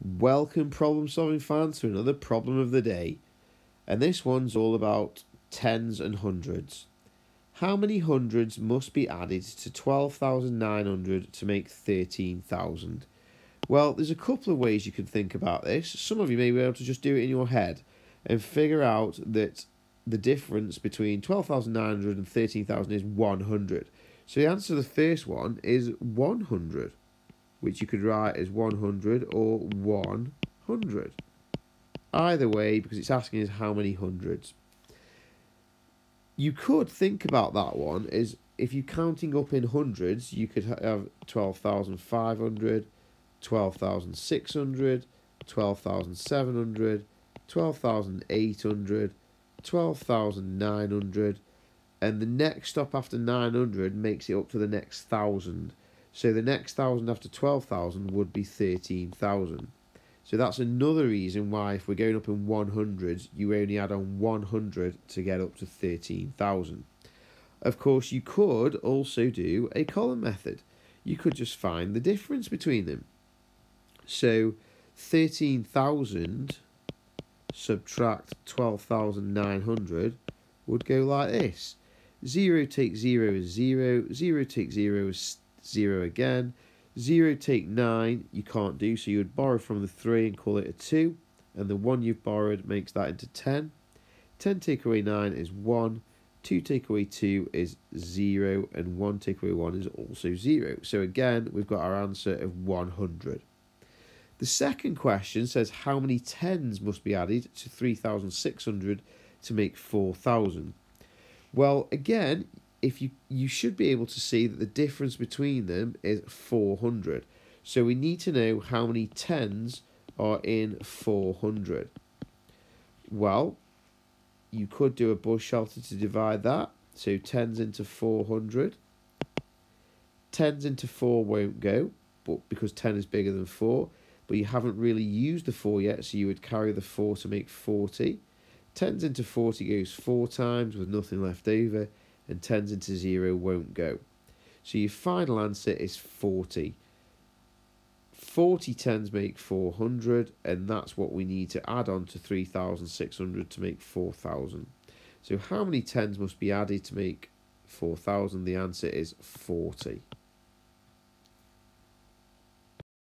Welcome, problem solving fans, to another problem of the day, and this one's all about tens and hundreds. How many hundreds must be added to 12,900 to make 13,000? Well, there's a couple of ways you can think about this. Some of you may be able to just do it in your head and figure out that the difference between 12,900 and 13,000 is 100. So the answer to the first one is 100. Which you could write as 100 or 100. Either way, because it's asking us how many hundreds. You could think about that one as if you're counting up in hundreds, you could have 12,500, 12,600, 12,700, 12,800, 12,900, and the next stop after 900 makes it up to the next 1,000. So the next 1,000 after 12,000 would be 13,000. So that's another reason why if we're going up in 100s, you only add on 100 to get up to 13,000. Of course, you could also do a column method. You could just find the difference between them. So 13,000 subtract 12,900 would go like this. 0 takes 0 is 0, 0 takes 0 is 0 again, 0 take 9 you can't do, so you would borrow from the 3 and call it a 2, and the 1 you've borrowed makes that into 10, 10 take away 9 is 1, 2 take away 2 is 0, and 1 take away 1 is also 0, so again we've got our answer of 100. The second question says how many tens must be added to 3,600 to make 4,000. Well, again, if you should be able to see that the difference between them is 400. So we need to know how many tens are in 400. Well, you could do a bush shelter to divide that. So tens into 400. Tens into 4 won't go, but because 10 is bigger than 4. But you haven't really used the 4 yet, so you would carry the 4 to make 40. Tens into 40 goes 4 times with nothing left over. And tens into 0 won't go. So your final answer is 40. 40 tens make 400, and that's what we need to add on to 3,600 to make 4,000. So how many tens must be added to make 4,000? The answer is 40.